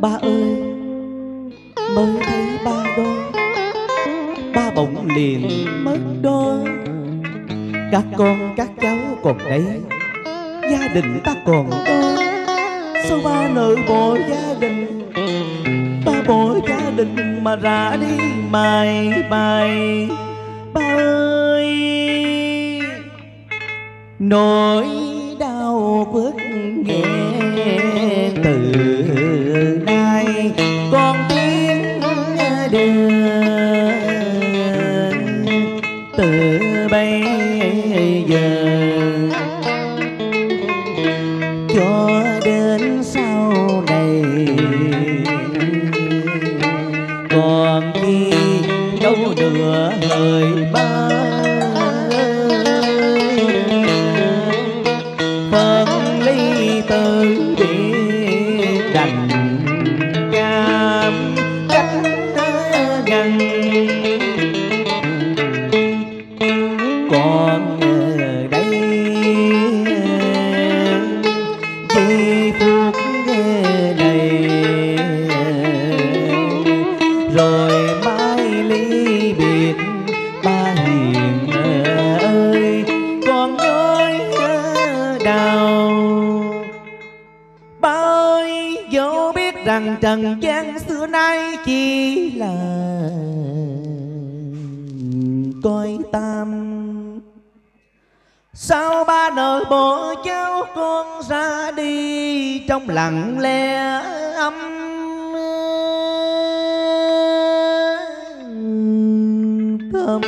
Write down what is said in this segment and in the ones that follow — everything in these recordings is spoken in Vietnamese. Ba ơi, mới thấy ba đôi, ba bỗng liền mất đôi. Các con các cháu còn đấy, gia đình ta còn đôi. Sao ba nỡ bỏ gia đình, ba bỏ gia đình mà ra đi mãi bay. Ba ơi, nỗi đau bước nghe từ nay con tiếng đường. Từ bây giờ cho đến sau này còn đi đâu nữa lời ba. Trần gian xưa nay chỉ là coi tam. Sao ba nợ bỏ cháu con ra đi trong lặng lẽ âm thầm.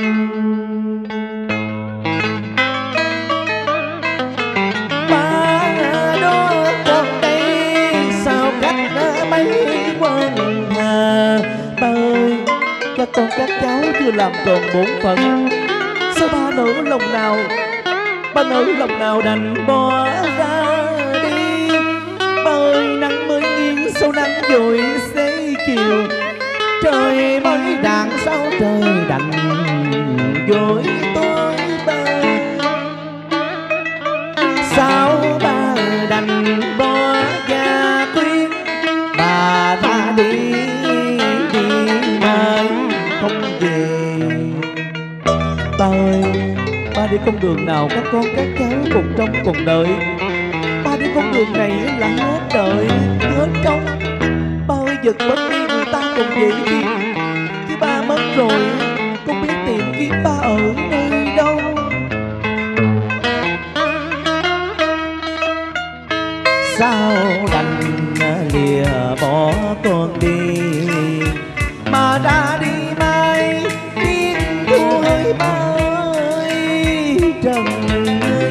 Các con các cháu chưa làm tròn bổn phận, sao ba nỡ lòng nào, ba nỡ lòng nào đành bỏ ra đi. Ba ơi, nắng mới nghiêng sau nắng dội xế chiều, trời mới đạn sao trời đành dội tối ba. Sao ba đành bỏ gia quyến bà ra đi không về. Ta ơi, ba đi con đường nào các con các cháu cùng trông cùng đợi. Ba đi con đường này là hết đợi hết trông. Ba ơi, giật mất đi người ta cùng dễ tìm, chứ ba mất rồi không biết tìm kiếm ba ở nơi đâu. Sao đành lìa bỏ con đi mà ra đi mai tiếng vui bay trần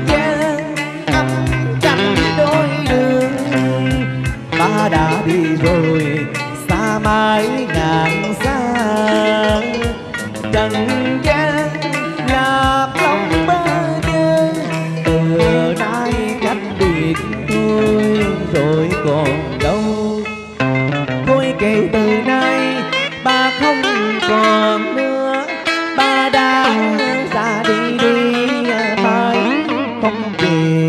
gian âm chẳng đôi đường. Ba đã đi rồi xa mãi ngàn xa, trần gian là lòng bơ vơ. Từ nay cách biệt thôi rồi còn đâu, thôi kể từ nay ba không còn nữa. Ba đã ra đi đi mãi không về.